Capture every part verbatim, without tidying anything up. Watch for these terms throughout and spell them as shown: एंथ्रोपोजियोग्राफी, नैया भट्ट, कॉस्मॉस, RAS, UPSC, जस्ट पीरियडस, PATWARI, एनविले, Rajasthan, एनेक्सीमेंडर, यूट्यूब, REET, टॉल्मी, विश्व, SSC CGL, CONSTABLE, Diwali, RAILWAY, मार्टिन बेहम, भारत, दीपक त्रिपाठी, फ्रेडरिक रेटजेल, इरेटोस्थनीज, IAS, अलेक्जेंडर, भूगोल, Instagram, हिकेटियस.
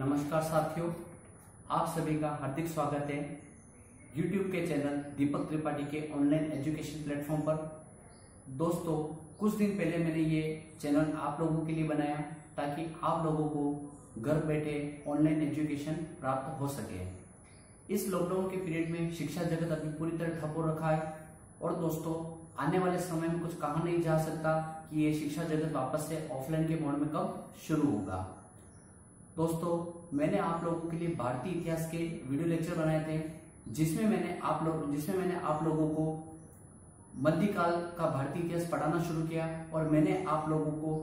नमस्कार साथियों, आप सभी का हार्दिक स्वागत है YouTube के चैनल दीपक त्रिपाठी के ऑनलाइन एजुकेशन प्लेटफॉर्म पर। दोस्तों, कुछ दिन पहले मैंने ये चैनल आप लोगों के लिए बनाया ताकि आप लोगों को घर बैठे ऑनलाइन एजुकेशन प्राप्त हो सके। इस लॉकडाउन के पीरियड में शिक्षा जगत अभी पूरी तरह ठप हो रखा है और दोस्तों आने वाले समय में कुछ कहा नहीं जा सकता कि ये शिक्षा जगत वापस से ऑफलाइन के मोड में कब शुरू होगा। दोस्तों, मैंने आप लोगों के लिए भारतीय इतिहास के वीडियो लेक्चर बनाए थे जिसमें मैंने आप लोग जिसमें मैंने आप लोगों को मध्यकाल का भारतीय इतिहास पढ़ाना शुरू किया और मैंने आप लोगों को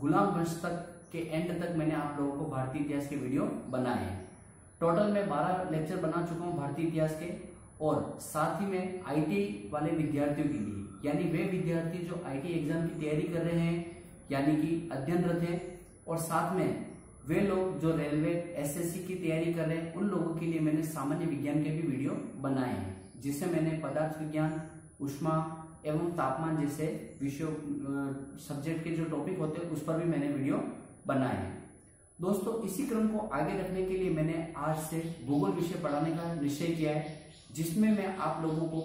गुलाम वंश तक के एंड तक मैंने आप लोगों को भारतीय इतिहास के वीडियो बनाए। टोटल मैं बारह लेक्चर बना चुका हूँ भारतीय इतिहास के, और साथ ही में आई टी वाले विद्यार्थियों के लिए, यानी वे विद्यार्थी जो आई टी एग्जाम की तैयारी कर रहे हैं, यानी कि अध्ययनरत है, और साथ में वे लोग जो रेलवे एसएससी की तैयारी कर रहे हैं उन लोगों के लिए मैंने सामान्य विज्ञान के भी वीडियो बनाए हैं, जिससे मैंने पदार्थ विज्ञान, ऊष्मा एवं तापमान जैसे विषयों सब्जेक्ट के जो टॉपिक होते हैं उस पर भी मैंने वीडियो बनाए हैं। दोस्तों, इसी क्रम को आगे रखने के लिए मैंने आज से भूगोल विषय पढ़ाने का निश्चय किया है, जिसमें मैं आप लोगों को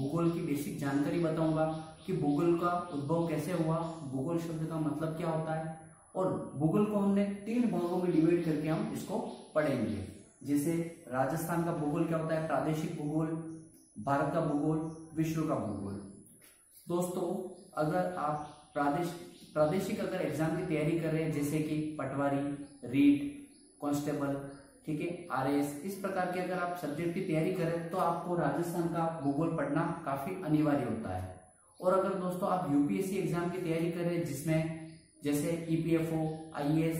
भूगोल की बेसिक जानकारी बताऊंगा कि भूगोल का उद्भव कैसे हुआ, भूगोल शब्द का मतलब क्या होता है, और भूगोल को हमने तीन भागों में डिवाइड करके हम इसको पढ़ेंगे। जैसे राजस्थान का भूगोल क्या होता है, प्रादेशिक भूगोल, भारत का भूगोल, विश्व का भूगोल। दोस्तों, अगर आप प्रादेश प्रादेशिक अगर एग्जाम की तैयारी कर रहे हैं जैसे कि पटवारी, रीट, कॉन्स्टेबल, ठीक है, आर ए एस, इस प्रकार के अगर आप सब्जेक्ट की तैयारी करें तो आपको राजस्थान का भूगोल पढ़ना काफी अनिवार्य होता है। और अगर दोस्तों आप U P S C exam की तैयारी कर रहे हैं जिसमें जैसे E P F O, I A S,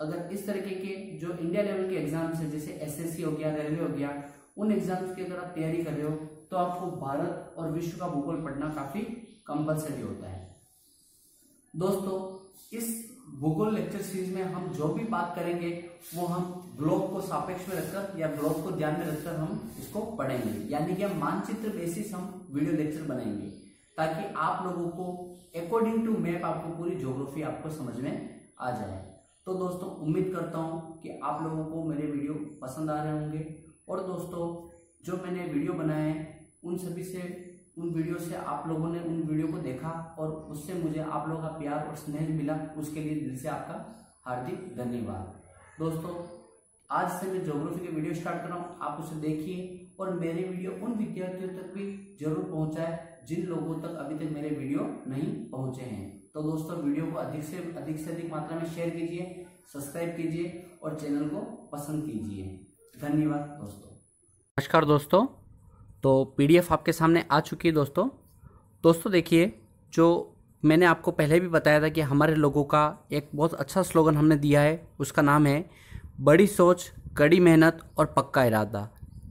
अगर इस तरीके के जो इंडिया लेवल के एग्जाम्स है जैसे एस एस सी हो गया, रेलवे हो गया, उन एग्जाम्स की अगर आप तैयारी कर रहे हो तो आपको भारत और विश्व का भूगोल पढ़ना काफी कंपलसरी होता है। दोस्तों, इस भूगोल लेक्चर सीरीज में हम जो भी बात करेंगे वो हम ग्लोब को सापेक्ष में रखकर या ग्लोब को ध्यान में रखकर हम इसको पढ़ेंगे, यानी कि हम मानचित्र बेसिस हम वीडियो लेक्चर बनाएंगे ताकि आप लोगों को अकॉर्डिंग टू मैप आपको पूरी ज्योग्राफी आपको समझ में आ जाए। तो दोस्तों, उम्मीद करता हूँ कि आप लोगों को मेरे वीडियो पसंद आ रहे होंगे, और दोस्तों जो मैंने वीडियो बनाए हैं उन सभी से उन वीडियो से आप लोगों ने उन वीडियो को देखा और उससे मुझे आप लोगों का प्यार और स्नेह मिला, उसके लिए दिल से आपका हार्दिक धन्यवाद। दोस्तों, आज से मैं ज्योग्राफी के वीडियो स्टार्ट कर रहा हूँ, आप उसे देखिए और मेरे वीडियो उन विद्यार्थियों तक भी जरूर पहुँचाए जिन लोगों तक अभी तक मेरे वीडियो नहीं पहुँचे हैं। तो दोस्तों, वीडियो को अधिक से अधिक से अधिक मात्रा में शेयर कीजिए, सब्सक्राइब कीजिए और चैनल को पसंद कीजिए। धन्यवाद दोस्तों। नमस्कार दोस्तों, तो पी डी एफ आपके सामने आ चुकी है। दोस्तों दोस्तों देखिए, जो मैंने आपको पहले भी बताया था कि हमारे लोगों का एक बहुत अच्छा स्लोगन हमने दिया है, उसका नाम है बड़ी सोच, कड़ी मेहनत और पक्का इरादा।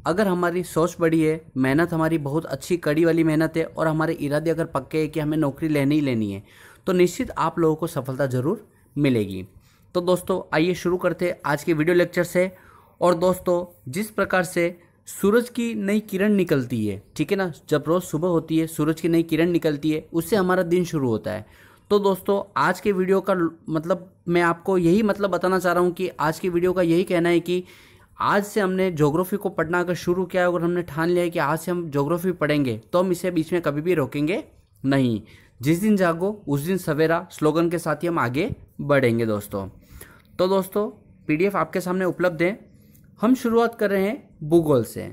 अगर हमारी सोच बड़ी है, मेहनत हमारी बहुत अच्छी कड़ी वाली मेहनत है और हमारे इरादे अगर पक्के हैं कि हमें नौकरी लेनी ही लेनी है तो निश्चित आप लोगों को सफलता ज़रूर मिलेगी। तो दोस्तों, आइए शुरू करते हैं आज के वीडियो लेक्चर से। और दोस्तों, जिस प्रकार से सूरज की नई किरण निकलती है, ठीक है ना, जब रोज़ सुबह होती है सूरज की नई किरण निकलती है, उससे हमारा दिन शुरू होता है। तो दोस्तों, आज के वीडियो का मतलब मैं आपको यही मतलब बताना चाह रहा हूँ कि आज के वीडियो का यही कहना है कि आज से हमने ज्योग्राफी को पढ़ना अगर शुरू किया है और हमने ठान लिया है कि आज से हम ज्योग्राफी पढ़ेंगे तो हम इसे बीच में कभी भी रोकेंगे नहीं। जिस दिन जागो उस दिन सवेरा स्लोगन के साथ ही हम आगे बढ़ेंगे। दोस्तों, तो दोस्तों पी डी एफ आपके सामने उपलब्ध है। हम शुरुआत कर रहे हैं भूगोल से।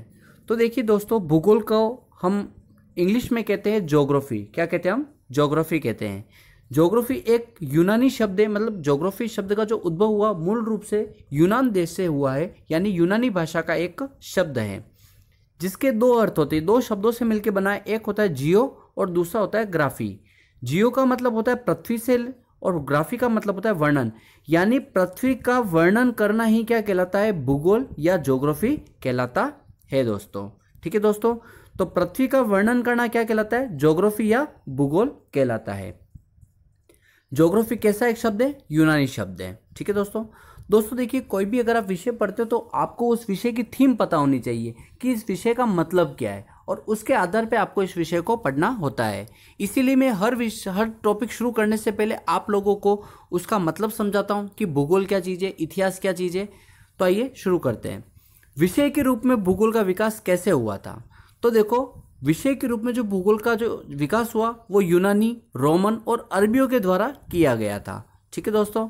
तो देखिए दोस्तों, भूगोल को हम इंग्लिश में कहते हैं ज्योग्राफी। क्या कहते हैं हम? ज्योग्राफी कहते हैं। ज्योग्राफी एक यूनानी शब्द है, मतलब ज्योग्राफी शब्द का जो उद्भव हुआ मूल रूप से यूनान देश से हुआ है, यानी यूनानी भाषा का एक शब्द है जिसके दो अर्थ होते हैं। दो शब्दों से मिलकर बना है, एक होता है जियो और दूसरा होता है ग्राफी। जियो का मतलब होता है पृथ्वी से और ग्राफी का मतलब होता है वर्णन, यानी पृथ्वी का वर्णन करना ही क्या कहलाता है? भूगोल या ज्योग्राफी कहलाता है दोस्तों। ठीक है दोस्तों, तो पृथ्वी का वर्णन करना क्या कहलाता है? ज्योग्राफी या भूगोल कहलाता है। ज्योग्राफी कैसा एक शब्द है? यूनानी शब्द है। ठीक है दोस्तों दोस्तों देखिए, कोई भी अगर आप विषय पढ़ते हो तो आपको उस विषय की थीम पता होनी चाहिए कि इस विषय का मतलब क्या है, और उसके आधार पे आपको इस विषय को पढ़ना होता है। इसीलिए मैं हर विषय हर टॉपिक शुरू करने से पहले आप लोगों को उसका मतलब समझाता हूँ कि भूगोल क्या चीज़ है, इतिहास क्या चीज़ है। तो आइए शुरू करते हैं। विषय के रूप में भूगोल का विकास कैसे हुआ था? तो देखो, विषय के रूप में जो भूगोल का जो विकास हुआ वो यूनानी, रोमन और अरबियों के द्वारा किया गया था। ठीक है दोस्तों,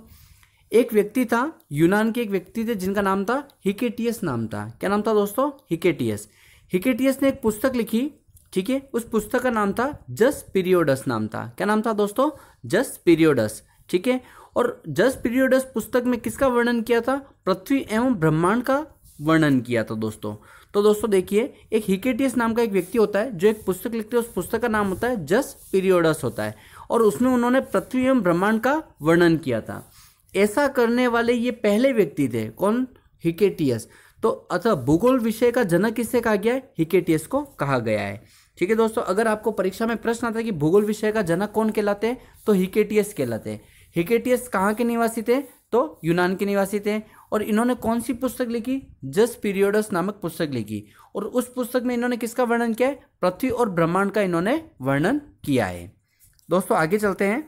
एक व्यक्ति था, यूनान के एक व्यक्ति थे जिनका नाम था हिकेटियस नाम था। क्या नाम था दोस्तों? हिकेटियस। हिकेटियस ने एक पुस्तक लिखी, ठीक है, उस पुस्तक का नाम था जस्ट पीरियडस नाम था। क्या नाम था दोस्तों? जस्ट पीरियडस। ठीक है, और जस्ट पीरियडस पुस्तक में किसका वर्णन किया था? पृथ्वी एवं ब्रह्मांड का वर्णन किया था दोस्तों। तो दोस्तों देखिए, एक हिकेटियस नाम का एक व्यक्ति होता है जो एक पुस्तक लिखते हैं, उस पुस्तक का नाम होता है जस्ट पीरियडस होता है, और उसमें उन्होंने पृथ्वी एवं ब्रह्मांड का वर्णन किया था। ऐसा करने वाले ये पहले व्यक्ति थे। कौन? हिकेटियस। तो अतः भूगोल विषय का जनक किससे कहा गया है? हिकेटियस को कहा गया है। ठीक है दोस्तों, अगर आपको परीक्षा में प्रश्न आता है कि भूगोल विषय का जनक कौन कहलाते हैं, तो हिकेटियस कहलाते हैं। हिकेटियस कहाँ के निवासी थे? तो यूनान के निवासी थे, और इन्होंने कौन सी पुस्तक लिखी? जस्ट पीरियडस नामक पुस्तक लिखी, और उस पुस्तक में इन्होंने किसका वर्णन किया है? पृथ्वी और ब्रह्मांड का इन्होंने वर्णन किया है। दोस्तों आगे चलते हैं।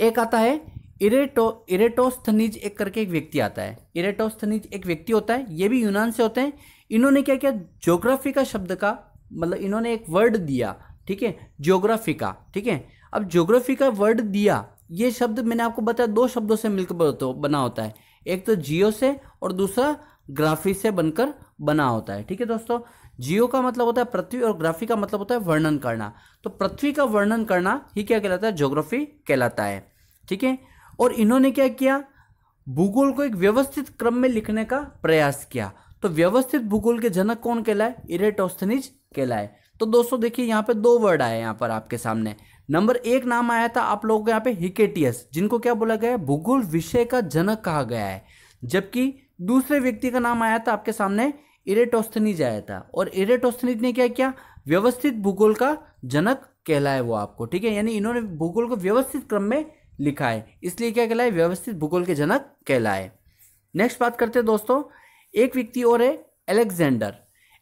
एक आता है इरेटो इरेटोस्थनीज एक करके एक व्यक्ति आता है। इरेटोस्थनीज एक व्यक्ति होता है, ये भी यूनान से होते हैं। इन्होंने क्या किया? ज्योग्राफी का शब्द का मतलब इन्होंने एक वर्ड दिया, ठीक है, ज्योग्राफी का। ठीक है, अब ज्योग्राफी का वर्ड दिया, ये शब्द मैंने आपको बताया दो शब्दों से मिलकर बना होता है, एक तो जियो से और दूसरा ग्राफी से बनकर बना होता है। ठीक है दोस्तों, जियो का मतलब होता है पृथ्वी और ग्राफी का मतलब होता है वर्णन करना। तो पृथ्वी का वर्णन करना ही क्या कहलाता है? ज्योग्राफी कहलाता है। ठीक है, और इन्होंने क्या किया? भूगोल को एक व्यवस्थित क्रम में लिखने का प्रयास किया। तो व्यवस्थित भूगोल के जनक कौन कहलाए? इरेटोस्थनीज कहलाए। तो दोस्तों देखिए, यहाँ पे दो वर्ड आए यहाँ पर आपके सामने। नंबर एक नाम आया था आप लोगों के यहाँ पे हिकेटियस, जिनको क्या बोला गया है? भूगोल विषय का जनक कहा गया है। जबकि दूसरे व्यक्ति का नाम आया था आपके सामने इरेटोस्थनीज आया था, और इरेटोस्थनीज ने क्या किया? व्यवस्थित भूगोल का जनक कहलाए वो आपको। ठीक है, यानी इन्होंने भूगोल को व्यवस्थित क्रम में लिखा है, इसलिए क्या कहलाए? व्यवस्थित भूगोल के जनक कहलाए। नेक्स्ट बात करते हैं दोस्तों, एक व्यक्ति और है अलेक्जेंडर।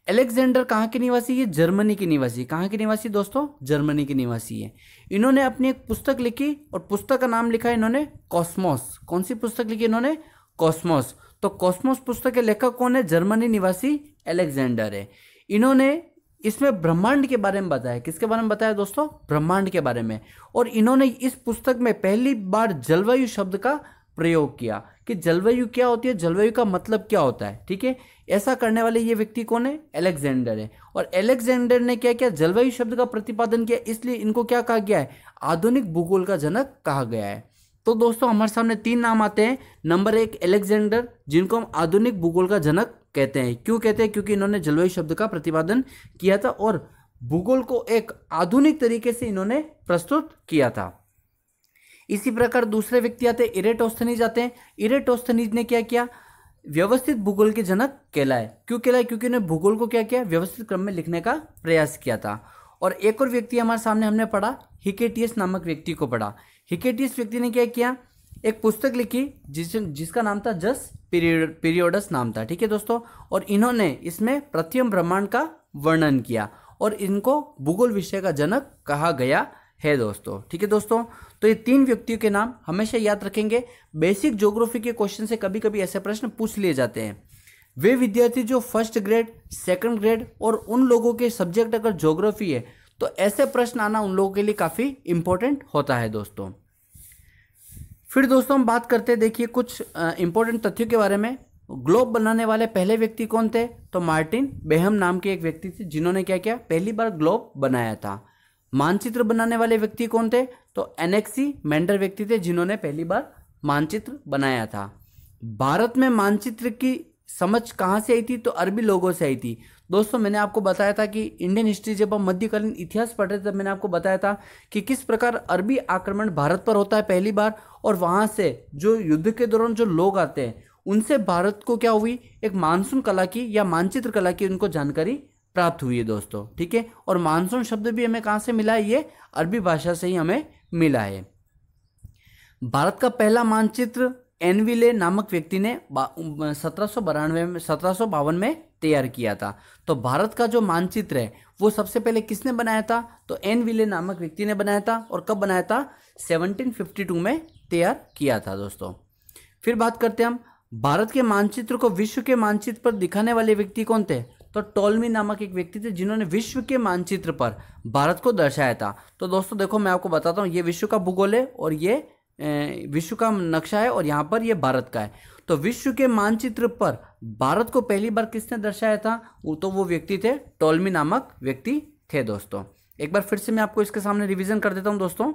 अलेक्जेंडर कहाँ के निवासी? ये जर्मनी के निवासी। कहाँ के निवासी दोस्तों? जर्मनी के निवासी है। इन्होंने अपनी एक पुस्तक लिखी और पुस्तक का नाम लिखा है इन्होंने कॉस्मॉस। कौन सी पुस्तक लिखी इन्होंने? कॉस्मॉस। तो कॉस्मॉस पुस्तक के लेखक कौन है? जर्मनी निवासी अलेक्जेंडर है। इन्होंने इसमें ब्रह्मांड के बारे में बताया। किसके बारे में बताया दोस्तों? ब्रह्मांड के बारे में। और इन्होंने इस पुस्तक में पहली बार जलवायु शब्द का प्रयोग किया कि जलवायु क्या होती है, जलवायु का मतलब क्या होता है। ठीक है, ऐसा करने वाले ये व्यक्ति कौन है? अलेक्जेंडर है। और अलेक्जेंडर ने क्या किया? जलवायु शब्द का प्रतिपादन किया, इसलिए इनको क्या कहा गया है? आधुनिक भूगोल का जनक कहा गया है। तो दोस्तों हमारे सामने तीन नाम आते हैं। नंबर एक अलेक्जेंडर, जिनको हम आधुनिक भूगोल का जनक कहते हैं। क्यों कहते हैं? क्योंकि इन्होंने जलवायु शब्द का प्रतिपादन किया था और भूगोल को एक आधुनिक तरीके से इन्होंने प्रस्तुत किया था। इसी प्रकार दूसरे व्यक्ति आते हैं इरेटोस्थनीज आते हैं। इरेटोस्थनीज ने क्या किया? व्यवस्थित भूगोल के जनक कहलाए। क्यों कहलाए? क्योंकि उन्होंने भूगोल को क्या किया? व्यवस्थित क्रम में लिखने का प्रयास किया था। और एक और व्यक्ति हमारे सामने हमने पढ़ा हिकेटियस नामक व्यक्ति को पढ़ा। हिकेटियस व्यक्ति ने क्या किया? एक पुस्तक लिखी जिस जिसका नाम था जस्ट पीरियड पीरियडस नाम था। ठीक है दोस्तों, और इन्होंने इसमें पृथ्वी एवं ब्रह्मांड का वर्णन किया और इनको भूगोल विषय का जनक कहा गया है दोस्तों। ठीक है दोस्तों, तो ये तीन व्यक्तियों के नाम हमेशा याद रखेंगे। बेसिक ज्योग्राफी के क्वेश्चन से कभी कभी ऐसे प्रश्न पूछ लिए जाते हैं। वे विद्यार्थी जो फर्स्ट ग्रेड, सेकंड ग्रेड और उन लोगों के सब्जेक्ट अगर ज्योग्राफी है तो ऐसे प्रश्न आना उन लोगों के लिए काफ़ी इम्पोर्टेंट होता है दोस्तों। फिर दोस्तों हम बात करते हैं, देखिए कुछ इम्पोर्टेंट तथ्यों के बारे में। ग्लोब बनाने वाले पहले व्यक्ति कौन थे? तो मार्टिन बेहम नाम के एक व्यक्ति थे जिन्होंने क्या किया? पहली बार ग्लोब बनाया था। मानचित्र बनाने वाले व्यक्ति कौन थे? तो एनेक्सीमेंडर व्यक्ति थे जिन्होंने पहली बार मानचित्र बनाया था। भारत में मानचित्र की समझ कहाँ से आई थी? तो अरबी लोगों से आई थी। दोस्तों मैंने आपको बताया था कि इंडियन हिस्ट्री जब हम मध्यकालीन इतिहास पढ़ रहे थे तब मैंने आपको बताया था कि किस प्रकार अरबी आक्रमण भारत पर होता है पहली बार, और वहाँ से जो युद्ध के दौरान जो लोग आते हैं उनसे भारत को क्या हुई? एक मानसून कला की या मानचित्र कला की उनको जानकारी प्राप्त हुई है दोस्तों। ठीक है, और मानसून शब्द भी हमें कहाँ से मिला है? ये अरबी भाषा से ही हमें मिला है। भारत का पहला मानचित्र एनविले नामक व्यक्ति ने सत्रह सौ बानवे में सत्रह सौ बावन में तैयार किया था। तो भारत का जो मानचित्र है वो सबसे पहले किसने बनाया था? तो एनविले नामक व्यक्ति ने बनाया था। और कब बनाया था? सेवनटीन फिफ्टी टू में तैयार किया था दोस्तों। फिर बात करते हैं हम भारत के मानचित्र को विश्व के मानचित्र पर दिखाने वाले व्यक्ति कौन थे? तो टॉल्मी नामक एक व्यक्ति थे जिन्होंने विश्व के मानचित्र पर भारत को दर्शाया था। तो दोस्तों देखो मैं आपको बताता हूँ, ये विश्व का भूगोल है और ये विश्व का नक्शा है और यहाँ पर ये भारत का है। तो विश्व के मानचित्र पर भारत को पहली बार किसने दर्शाया था? तो वो व्यक्ति थे टॉल्मी नामक व्यक्ति थे। दोस्तों एक बार फिर से मैं आपको इसके सामने रिविजन कर देता हूँ। दोस्तों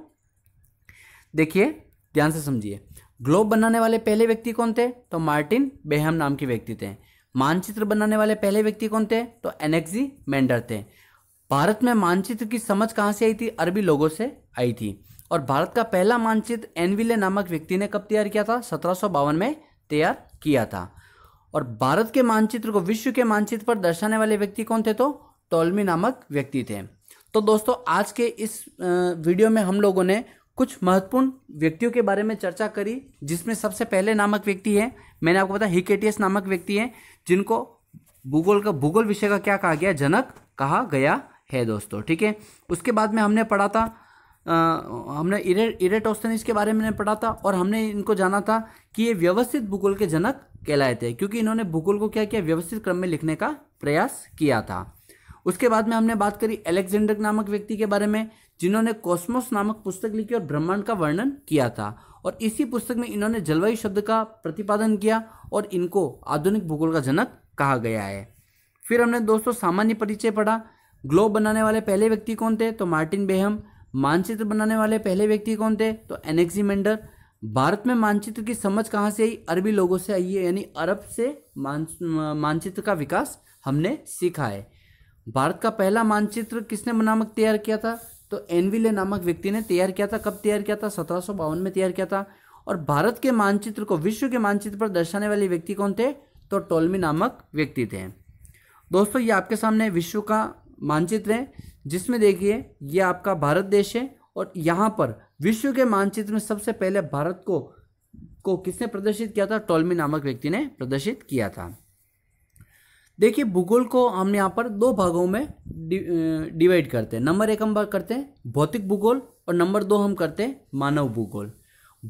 देखिए ध्यान से समझिए, ग्लोब बनाने वाले पहले व्यक्ति कौन थे? तो मार्टिन बेहम नाम के व्यक्ति थे। मानचित्र बनाने वाले पहले व्यक्ति कौन थे? तो एनेक्सीमेंडर थे। भारत में मानचित्र की समझ कहाँ से आई थी? अरबी लोगों से आई थी। और भारत का पहला मानचित्र एनविले नामक व्यक्ति ने कब तैयार किया था? सत्रह सौ बावन में तैयार किया था। और भारत के मानचित्र को विश्व के मानचित्र पर दर्शाने वाले व्यक्ति कौन थे? तो टॉल्मी नामक व्यक्ति थे। तो दोस्तों आज के इस वीडियो में हम लोगों ने कुछ महत्वपूर्ण व्यक्तियों के बारे में चर्चा करी, जिसमें सबसे पहले नामक व्यक्ति है, मैंने आपको बताया हिकेटियस नामक व्यक्ति है, जिनको भूगोल का भूगोल विषय का क्या कहा गया? जनक कहा गया है दोस्तों, ठीक है। उसके बाद में हमने पढ़ा था आ, हमने इरेटोस्थनीज के बारे में पढ़ा था और हमने इनको जाना था कि ये व्यवस्थित भूगोल के जनक कहलाए थे, क्योंकि इन्होंने भूगोल को क्या किया? व्यवस्थित क्रम में लिखने का प्रयास किया था। उसके बाद में हमने बात करी अलेक्जेंडर नामक व्यक्ति के बारे में, जिन्होंने कॉस्मॉस नामक पुस्तक लिखी और ब्रह्मांड का वर्णन किया था, और इसी पुस्तक में इन्होंने जलवायु शब्द का प्रतिपादन किया और इनको आधुनिक भूगोल का जनक कहा गया है। फिर हमने दोस्तों सामान्य परिचय पढ़ा। ग्लोब बनाने वाले पहले व्यक्ति कौन थे? तो मार्टिन बेहम। मानचित्र बनाने वाले पहले व्यक्ति कौन थे? तो एनेक्सीमेंडर। भारत में मानचित्र की समझ कहाँ से आई? अरबी लोगों से आई है, यानी अरब से मानचित्र का विकास हमने सीखा है। भारत का पहला मानचित्र किसने नामक तैयार किया था? तो एनविले नामक व्यक्ति ने तैयार किया था। कब तैयार किया था? सत्रह सौ बावन में तैयार किया था। और भारत के मानचित्र को विश्व के मानचित्र पर दर्शाने वाले व्यक्ति कौन थे? तो टॉल्मी नामक व्यक्ति थे। दोस्तों ये आपके सामने विश्व का मानचित्र है, जिसमें देखिए ये आपका भारत देश है और यहाँ पर विश्व के मानचित्र में सबसे पहले भारत को को किसने प्रदर्शित किया था? टॉल्मी नामक व्यक्ति ने प्रदर्शित किया था। देखिए भूगोल को हम यहाँ पर दो भागों में डिवाइड करते हैं। नंबर एक हम बात करते हैं भौतिक भूगोल और नंबर दो हम करते हैं मानव भूगोल।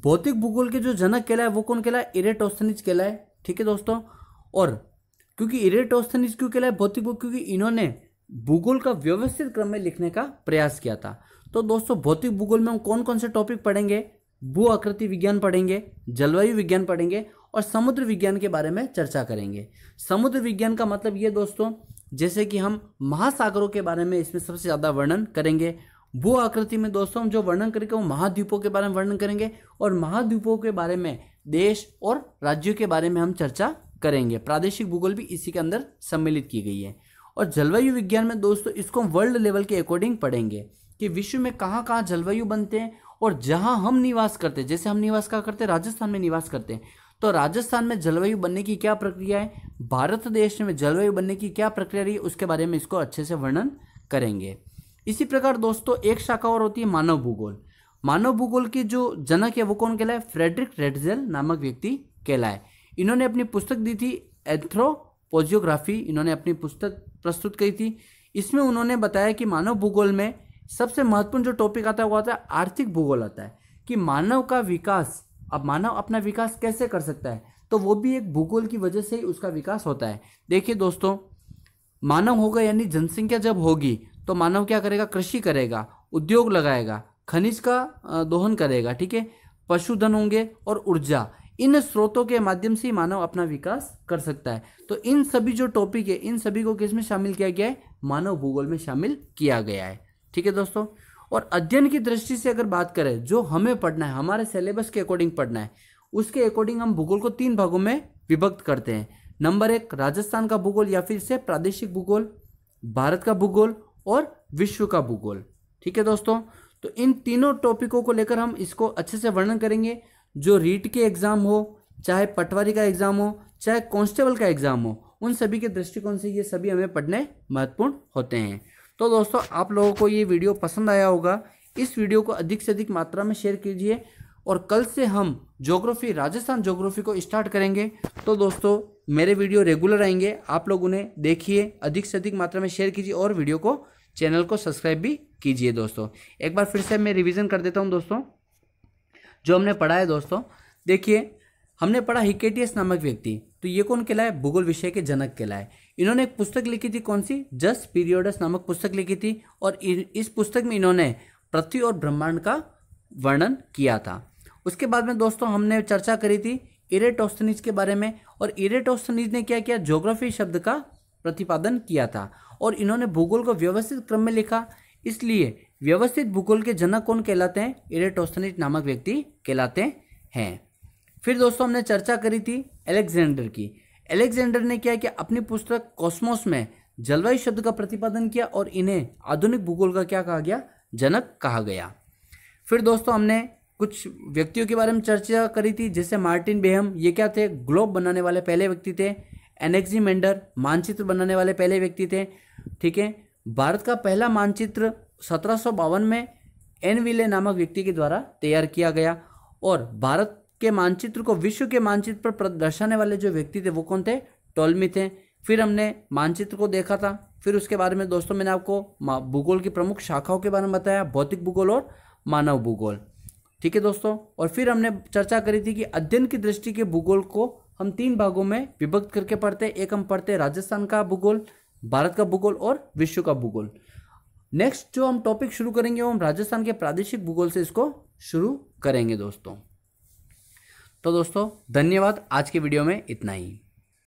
भौतिक भूगोल के जो जनक कहलाए वो कौन कहलाए? इरेटोस्थनीज कहलाए, ठीक है दोस्तों। और क्योंकि इरेटोस्थनीज क्यों कहलाए भौतिक भूगोल? क्योंकि इन्होंने भूगोल का व्यवस्थित क्रम में लिखने का प्रयास किया था। तो दोस्तों भौतिक भूगोल में हम कौन कौन से टॉपिक पढ़ेंगे? भू आकृति विज्ञान पढ़ेंगे, जलवायु विज्ञान पढ़ेंगे और समुद्र विज्ञान के बारे में चर्चा करेंगे। समुद्र विज्ञान का मतलब ये दोस्तों, जैसे कि हम महासागरों के बारे में इसमें सबसे ज़्यादा वर्णन करेंगे। भू आकृति में दोस्तों हम जो वर्णन करेंगे वो महाद्वीपों के बारे में वर्णन करेंगे और महाद्वीपों के बारे में देश और राज्यों के बारे में हम चर्चा करेंगे। प्रादेशिक भूगोल भी इसी के अंदर सम्मिलित की गई है। और जलवायु विज्ञान में दोस्तों इसको हम वर्ल्ड लेवल के अकॉर्डिंग पढ़ेंगे कि विश्व में कहाँ कहाँ जलवायु बनते हैं और जहाँ हम निवास करते हैं, जैसे हम निवास कहाँ करते हैं? राजस्थान में निवास करते हैं, तो राजस्थान में जलवायु बनने की क्या प्रक्रिया है, भारत देश में जलवायु बनने की क्या प्रक्रिया रही, उसके बारे में इसको अच्छे से वर्णन करेंगे। इसी प्रकार दोस्तों एक शाखा और होती है मानव भूगोल। मानव भूगोल की जो जनक है वो कौन कहलाए? फ्रेडरिक रेटजेल नामक व्यक्ति कहलाए। इन्होंने अपनी पुस्तक दी थी एंथ्रोपोजियोग्राफी, इन्होंने अपनी पुस्तक प्रस्तुत की थी। इसमें उन्होंने बताया कि मानव भूगोल में सबसे महत्वपूर्ण जो टॉपिक आता है वो आता है आर्थिक भूगोल आता है, कि मानव का विकास, अब मानव अपना विकास कैसे कर सकता है, तो वो भी एक भूगोल की वजह से ही उसका विकास होता है। देखिए दोस्तों मानव होगा यानी जनसंख्या जब होगी तो मानव क्या करेगा? कृषि करेगा, उद्योग लगाएगा, खनिज का दोहन करेगा, ठीक है, पशुधन होंगे और ऊर्जा, इन स्रोतों के माध्यम से मानव अपना विकास कर सकता है। तो इन सभी जो टॉपिक है इन सभी को किस में शामिल किया गया है? मानव भूगोल में शामिल किया गया है, ठीक है दोस्तों। और अध्ययन की दृष्टि से अगर बात करें, जो हमें पढ़ना है, हमारे सिलेबस के अकॉर्डिंग पढ़ना है, उसके अकॉर्डिंग हम भूगोल को तीन भागों में विभक्त करते हैं। नंबर एक राजस्थान का भूगोल या फिर से प्रादेशिक भूगोल, भारत का भूगोल और विश्व का भूगोल, ठीक है दोस्तों। तो इन तीनों टॉपिकों को लेकर हम इसको अच्छे से वर्णन करेंगे। जो रीट के एग्जाम हो, चाहे पटवारी का एग्जाम हो, चाहे कॉन्स्टेबल का एग्जाम हो, उन सभी के दृष्टिकोण से ये सभी हमें पढ़ने महत्वपूर्ण होते हैं। तो दोस्तों आप लोगों को ये वीडियो पसंद आया होगा, इस वीडियो को अधिक से अधिक मात्रा में शेयर कीजिए। और कल से हम ज्योग्राफी, राजस्थान ज्योग्राफी को स्टार्ट करेंगे। तो दोस्तों मेरे वीडियो रेगुलर आएंगे, आप लोग उन्हें देखिए, अधिक से अधिक मात्रा में शेयर कीजिए और वीडियो को, चैनल को सब्सक्राइब भी कीजिए। दोस्तों एक बार फिर से मैं रिविज़न कर देता हूँ दोस्तों जो हमने पढ़ा है। दोस्तों देखिए हमने पढ़ा हिकेटियस नामक व्यक्ति, तो ये कौन कहलाए? भूगोल विषय के जनक कहलाए। इन्होंने एक पुस्तक लिखी थी, कौन सी? जस्ट पीरियडस नामक पुस्तक लिखी थी, और इस पुस्तक में इन्होंने पृथ्वी और ब्रह्मांड का वर्णन किया था। उसके बाद में दोस्तों हमने चर्चा करी थी इरेटोस्थनीज के बारे में, और इरेटोस्थनीज ने क्या किया? ज्योग्राफी शब्द का प्रतिपादन किया था, और इन्होंने भूगोल को व्यवस्थित क्रम में लिखा, इसलिए व्यवस्थित भूगोल के जनक कौन कहलाते हैं? इरेटोस्थनीज नामक व्यक्ति कहलाते हैं। फिर दोस्तों हमने चर्चा करी थी अलेक्जेंडर की। अलेक्जेंडर ने क्या किया? अपनी पुस्तक कॉस्मॉस में जलवायु शब्द का प्रतिपादन किया, और इन्हें आधुनिक भूगोल का क्या कहा गया? जनक कहा गया। फिर दोस्तों हमने कुछ व्यक्तियों के बारे में चर्चा करी थी, जैसे मार्टिन बेहम, ये क्या थे? ग्लोब बनाने वाले पहले व्यक्ति थे। एनेक्सीमेंडर, मानचित्र बनाने वाले पहले व्यक्ति थे, ठीक है। भारत का पहला मानचित्र सत्रह सौ बावन में एनविले नामक व्यक्ति के द्वारा तैयार किया गया, और भारत के मानचित्र को विश्व के मानचित्र पर दर्शाने वाले जो व्यक्ति थे वो कौन थे? टॉल्मी थे। फिर हमने मानचित्र को देखा था। फिर उसके बारे में दोस्तों मैंने आपको भूगोल की प्रमुख शाखाओं के बारे में बताया, भौतिक भूगोल और मानव भूगोल, ठीक है दोस्तों। और फिर हमने चर्चा करी थी कि अध्ययन की दृष्टि के भूगोल को हम तीन भागों में विभक्त करके पढ़ते हैं। एक हम पढ़ते राजस्थान का भूगोल, भारत का भूगोल और विश्व का भूगोल। नेक्स्ट जो हम टॉपिक शुरू करेंगे वो हम राजस्थान के प्रादेशिक भूगोल से इसको शुरू करेंगे दोस्तों। तो दोस्तों धन्यवाद, आज के वीडियो में इतना ही।